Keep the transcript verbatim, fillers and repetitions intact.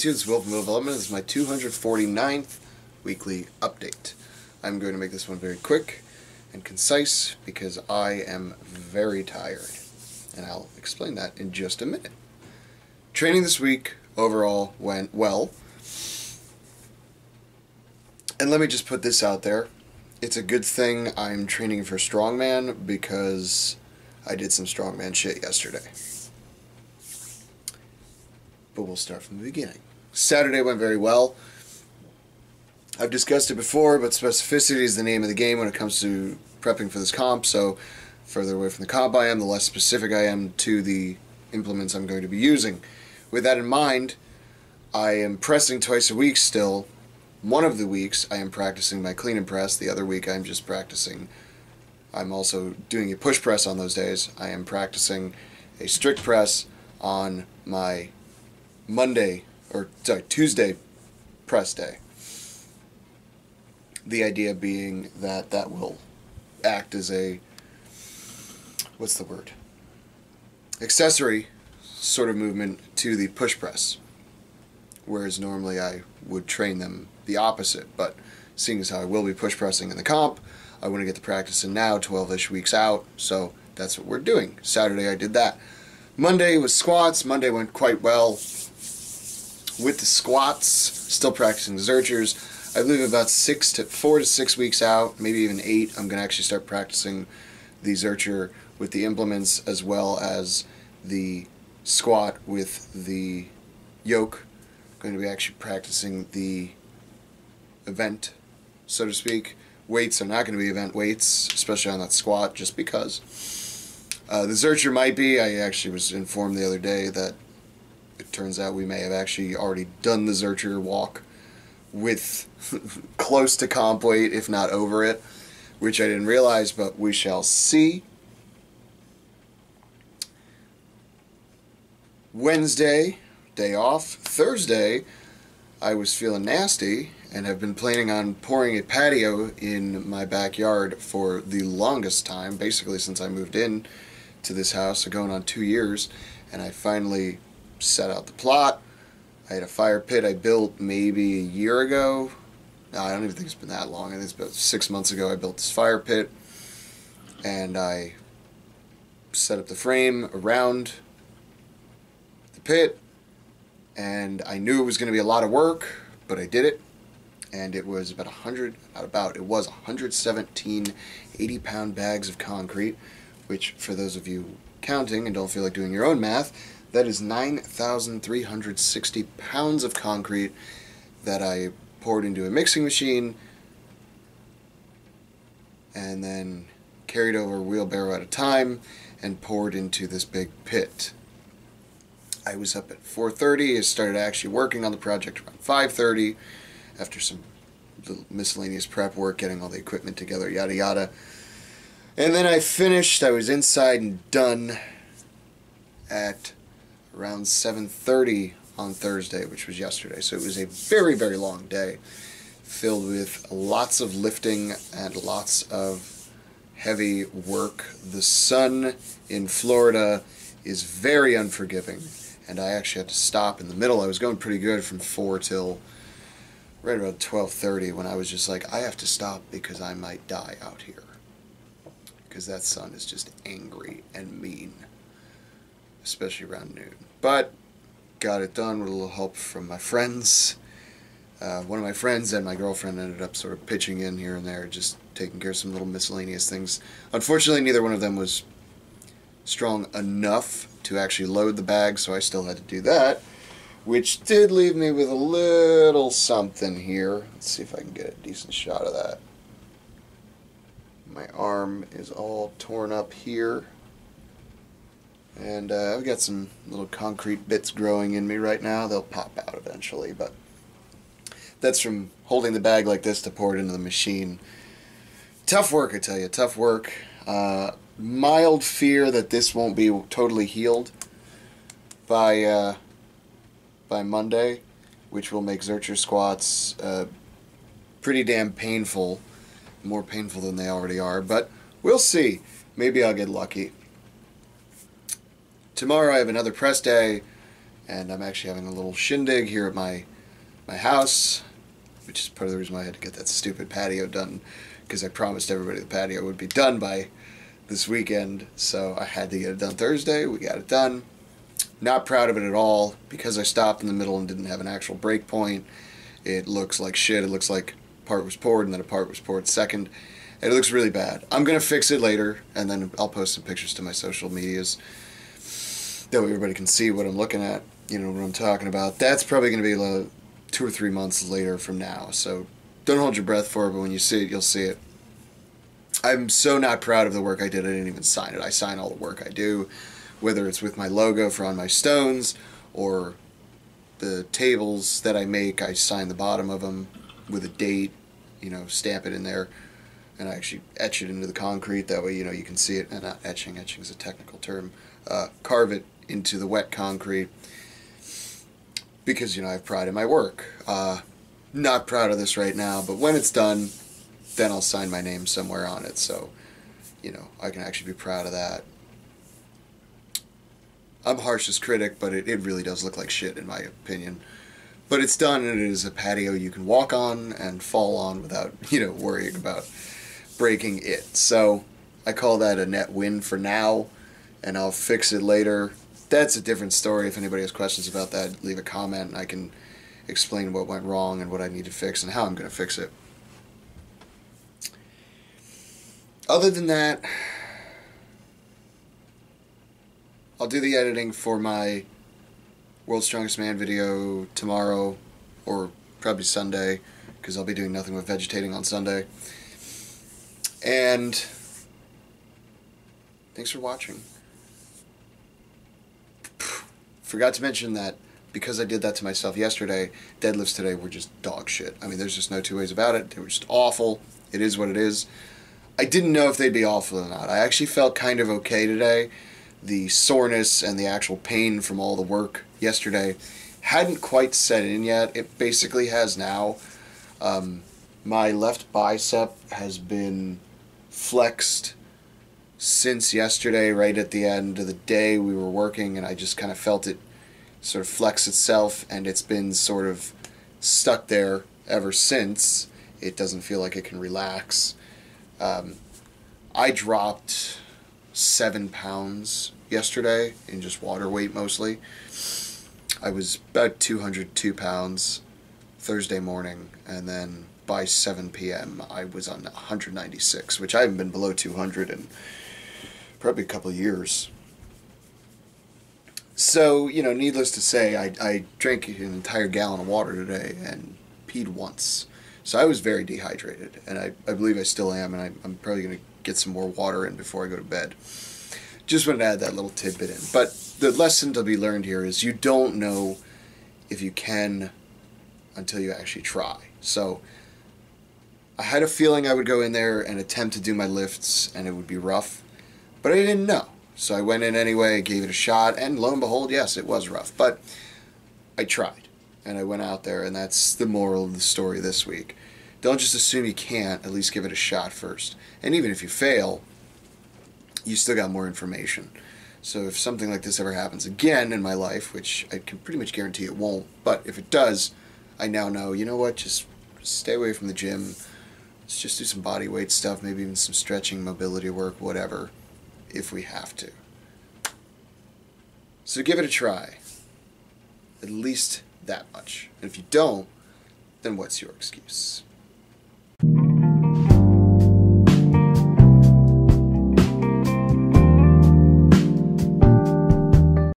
YouTube, this is Will from Middle Development. This is my two hundred forty-ninth weekly update. I'm going to make this one very quick and concise because I am very tired, and I'll explain that in just a minute. Training this week overall went well, and let me just put this out there. It's a good thing I'm training for strongman because I did some strongman shit yesterday. But we'll start from the beginning. Saturday went very well. I've discussed it before, but specificity is the name of the game when it comes to prepping for this comp, so further away from the comp I am, the less specific I am to the implements I'm going to be using. With that in mind, I am pressing twice a week still. One of the weeks I am practicing my clean and press, the other week I'm just practicing. I'm also doing a push press on those days. I am practicing a strict press on my Monday, or sorry, Tuesday press day. The idea being that that will act as a, what's the word? accessory sort of movement to the push press. Whereas normally I would train them the opposite, but seeing as how I will be push pressing in the comp, I want to get the practice in now, twelve-ish weeks out, so that's what we're doing. Saturday I did that. Monday was squats. Monday went quite well. With the squats, still practicing the Zurchers. I believe about six to four to six weeks out, maybe even eight, I'm gonna actually start practicing the Zurcher with the implements as well as the squat with the yoke. I'm going to be actually practicing the event, so to speak. Weights are not going to be event weights, especially on that squat, just because. Uh, the Zurcher might be. I actually was informed the other day that it turns out we may have actually already done the Zurcher walk with close to comp weight, if not over it, which I didn't realize, but we shall see. Wednesday, day off. Thursday, I was feeling nasty and have been planning on pouring a patio in my backyard for the longest time, basically since I moved in to this house, so going on two years, and I finally set out the plot. I had a fire pit I built maybe a year ago. No, I don't even think it's been that long. I think it's about six months ago I built this fire pit, and I set up the frame around the pit, and I knew it was going to be a lot of work, but I did it, and it was about one hundred, not about, it was one hundred seventeen eighty-pound bags of concrete, which for those of you counting and don't feel like doing your own math, that is nine thousand three hundred sixty pounds of concrete that I poured into a mixing machine and then carried over a wheelbarrow at a time and poured into this big pit. I was up at four thirty. I started actually working on the project around five thirty after some little miscellaneous prep work, getting all the equipment together, yada yada. And then I finished. I was inside and done at around seven thirty on Thursday, which was yesterday. So it was a very, very long day filled with lots of lifting and lots of heavy work. The sun in Florida is very unforgiving, and I actually had to stop in the middle. I was going pretty good from four till right around twelve thirty when I was just like, I have to stop because I might die out here. Because that sun is just angry and mean, especially around noon. But got it done with a little help from my friends. Uh, one of my friends and my girlfriend ended up sort of pitching in here and there, just taking care of some little miscellaneous things. Unfortunately, neither one of them was strong enough to actually load the bag, so I still had to do that, which did leave me with a little something here. Let's see if I can get a decent shot of that. My arm is all torn up here, and uh, I've got some little concrete bits growing in me right now. They'll pop out eventually, but that's from holding the bag like this to pour it into the machine. Tough work, I tell you, tough work. Uh, mild fear that this won't be totally healed by uh, by Monday, which will make Zurcher squats uh, pretty damn painful, more painful than they already are, but we'll see. Maybe I'll get lucky. Tomorrow I have another press day, and I'm actually having a little shindig here at my my house, which is part of the reason why I had to get that stupid patio done, because I promised everybody the patio would be done by this weekend, so I had to get it done Thursday. We got it done. Not proud of it at all, because I stopped in the middle and didn't have an actual break point. It looks like shit. It looks like part was poured and then a part was poured second. It looks really bad. I'm going to fix it later, and then I'll post some pictures to my social medias. That way everybody can see what I'm looking at, you know, what I'm talking about. That's probably going to be like two or three months later from now, so don't hold your breath for it, but when you see it, you'll see it. I'm so not proud of the work I did. I didn't even sign it. I sign all the work I do, whether it's with my logo for On My Stones or the tables that I make. I sign the bottom of them with a date, you know, stamp it in there. And I actually etch it into the concrete, that way, you know, you can see it. And not etching, etching is a technical term. Uh, carve it into the wet concrete, because, you know, I have pride in my work. Uh, not proud of this right now, but when it's done, then I'll sign my name somewhere on it. So, you know, I can actually be proud of that. I'm harshest critic, but it, it really does look like shit in my opinion. But it's done, and it is a patio you can walk on and fall on without, you know, worrying about breaking it. So I call that a net win for now, and I'll fix it later. That's a different story. If anybody has questions about that, leave a comment and I can explain what went wrong and what I need to fix and how I'm going to fix it. Other than that, I'll do the editing for my World's Strongest Man video tomorrow, or probably Sunday, because I'll be doing nothing with vegetating on Sunday. And thanks for watching. Forgot to mention that because I did that to myself yesterday, deadlifts today were just dog shit. I mean, there's just no two ways about it. They were just awful. It is what it is. I didn't know if they'd be awful or not. I actually felt kind of okay today. The soreness and the actual pain from all the work yesterday hadn't quite set in yet. It basically has now. Um, my left bicep has been flexed since yesterday, right at the end of the day we were working, and I just kind of felt it sort of flex itself, and it's been sort of stuck there ever since. It doesn't feel like it can relax. Um, I dropped seven pounds yesterday in just water weight mostly. I was about two hundred two pounds Thursday morning, and then by seven p m I was on one hundred ninety-six, which I haven't been below two hundred in probably a couple of years. So, you know, needless to say, I, I drank an entire gallon of water today and peed once. So I was very dehydrated, and I, I believe I still am, and I, I'm probably going to get some more water in before I go to bed. Just wanted to add that little tidbit in. But the lesson to be learned here is you don't know if you can until you actually try. So I had a feeling I would go in there and attempt to do my lifts, and it would be rough, but I didn't know. So I went in anyway, gave it a shot, and lo and behold, yes, it was rough, but I tried. And I went out there, and that's the moral of the story this week. Don't just assume you can't. At least give it a shot first. And even if you fail, you still got more information. So if something like this ever happens again in my life, which I can pretty much guarantee it won't, but if it does, I now know, you know what, just stay away from the gym. Let's just do some body weight stuff, maybe even some stretching, mobility work, whatever, if we have to. So give it a try. At least that much. And if you don't, then what's your excuse?